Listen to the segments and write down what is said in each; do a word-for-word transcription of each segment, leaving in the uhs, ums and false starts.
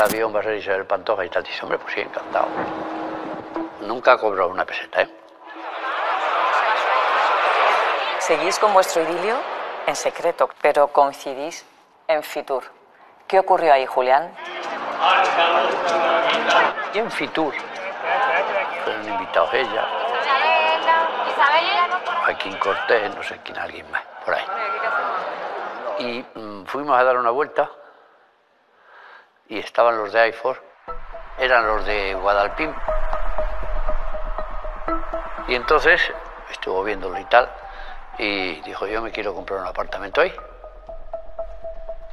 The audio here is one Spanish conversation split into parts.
el avión va a ser Isabel Pantoja y tal. Dice, hombre, pues sí, encantado. Nunca cobró una peseta, ¿eh? Seguís con vuestro idilio en secreto, pero coincidís en FITUR. ¿Qué ocurrió ahí, Julián? Y en FITUR fueron invitados ella, Joaquín Cortés, no sé quién, alguien más, por ahí. Y mm, fuimos a dar una vuelta y estaban los de Ifor, eran los de Guadalpín. Y entonces estuvo viéndolo y tal, y dijo, yo me quiero comprar un apartamento ahí.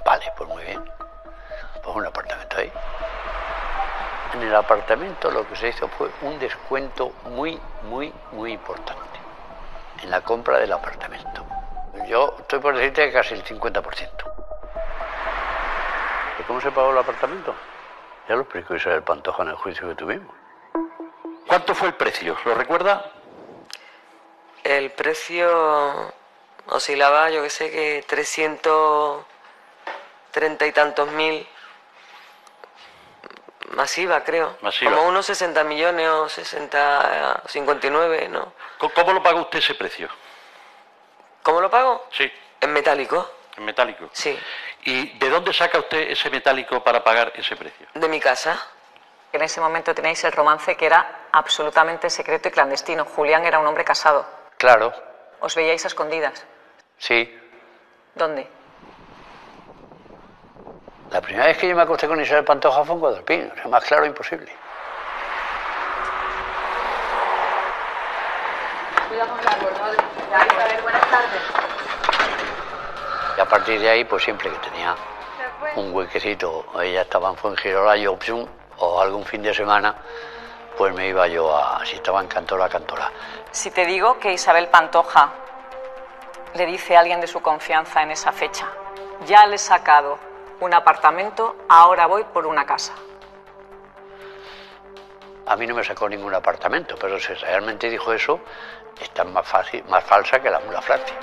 Vale, pues muy bien, pues un apartamento ahí. En el apartamento lo que se hizo fue un descuento muy, muy, muy importante en la compra del apartamento. Yo estoy por decirte que casi el cincuenta por ciento. ¿Y cómo se pagó el apartamento? Ya lo explicó Isabel Pantoja en el juicio que tuvimos. ¿Cuánto fue el precio? ¿Lo recuerda? El precio oscilaba, yo que sé, que trescientos treinta y tantos mil. Masiva, creo. Masiva. Como unos sesenta millones o sesenta, cincuenta y nueve, ¿no? ¿Cómo lo paga usted ese precio? ¿Cómo lo pago? Sí. ¿En metálico? En metálico. Sí. ¿Y de dónde saca usted ese metálico para pagar ese precio? De mi casa. En ese momento tenéis el romance que era absolutamente secreto y clandestino. Julián era un hombre casado. Claro. ¿Os veíais a escondidas? Sí. ¿Dónde? La primera vez que yo me acosté con Isabel Pantoja fue en Guadalpín. O sea, más claro, imposible. Cuidado con el árbol, ¿no? A ver, buenas tardes. Y a partir de ahí, pues siempre que tenía un huequecito, ella estaba en Fuengirola, yo, o algún fin de semana, pues me iba yo a... si estaba en Cantora, a Cantora. Si te digo que Isabel Pantoja le dice a alguien de su confianza en esa fecha, ya le he sacado un apartamento, ahora voy por una casa. A mí no me sacó ningún apartamento, pero si realmente dijo eso, está más, fácil, más falsa que la mula Francia.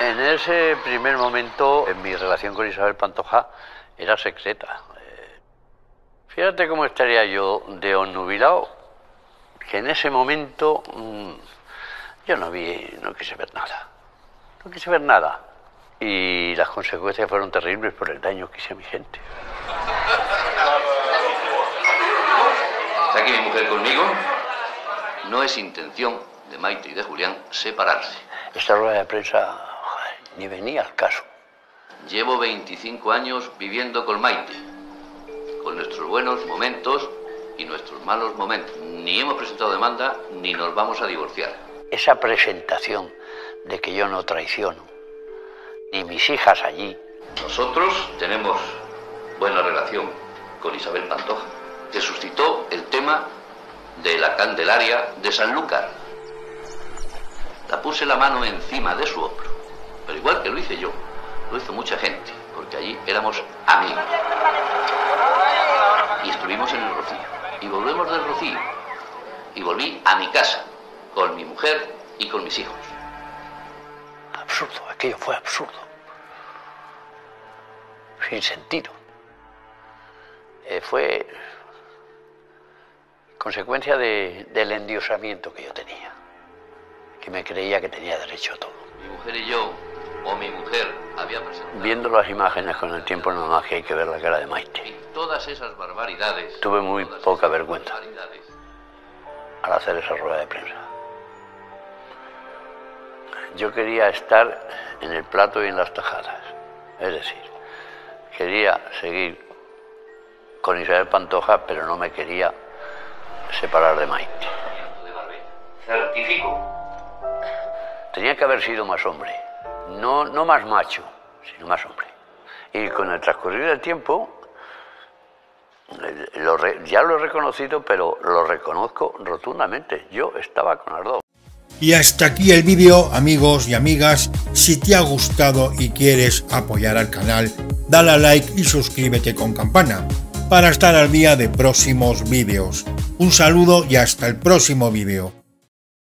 En ese primer momento, en mi relación con Isabel Pantoja era secreta. Fíjate cómo estaría yo de onnubilado, que en ese momento mmm, yo no vi, no quise ver nada, no quise ver nada. Y las consecuencias fueron terribles por el daño que hice a mi gente. Está aquí mi mujer conmigo. No es intención de Maite y de Julián separarse. Esta rueda de prensa, joder, ni venía al caso. Llevo veinticinco años viviendo con Maite, con nuestros buenos momentos y nuestros malos momentos. Ni hemos presentado demanda ni nos vamos a divorciar. Esa presentación de que yo no traiciono, ni mis hijas allí. Nosotros tenemos buena relación con Isabel Pantoja. Se suscitó el tema de la Candelaria de Sanlúcar. La puse la mano encima de su hombro, pero igual que lo hice yo, lo hizo mucha gente, porque allí éramos amigos. Y estuvimos en el Rocío, y volvemos del Rocío, y volví a mi casa, con mi mujer y con mis hijos. Absurdo, aquello fue absurdo, sin sentido. Eh, fue consecuencia de, del endiosamiento que yo tenía, que me creía que tenía derecho a todo. Mi mujer y yo, o mi mujer, había presentado... Viendo las imágenes con el tiempo, nada más que hay que ver la cara de Maite. Y todas esas barbaridades... Tuve muy poca vergüenza al hacer esa rueda de prensa. Yo quería estar en el plato y en las tajadas, es decir, quería seguir con Isabel Pantoja, pero no me quería separar de Maite. Certifico. Tenía que haber sido más hombre, no, no más macho, sino más hombre. Y con el transcurrir del tiempo, lo re, ya lo he reconocido, pero lo reconozco rotundamente, yo estaba con las dos. Y hasta aquí el vídeo, amigos y amigas. Si te ha gustado y quieres apoyar al canal, dale a like y suscríbete con campana para estar al día de próximos vídeos. Un saludo y hasta el próximo vídeo.